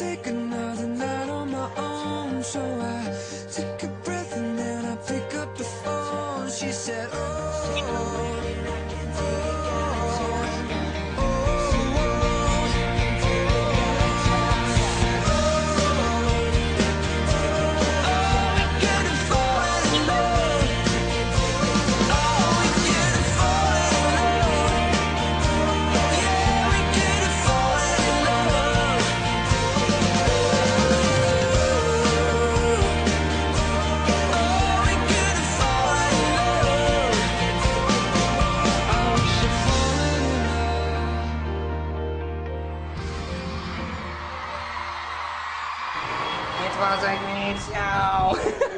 take another night on my own. So I took a breath and then I pick up the phone. She said, it was like me, ciao.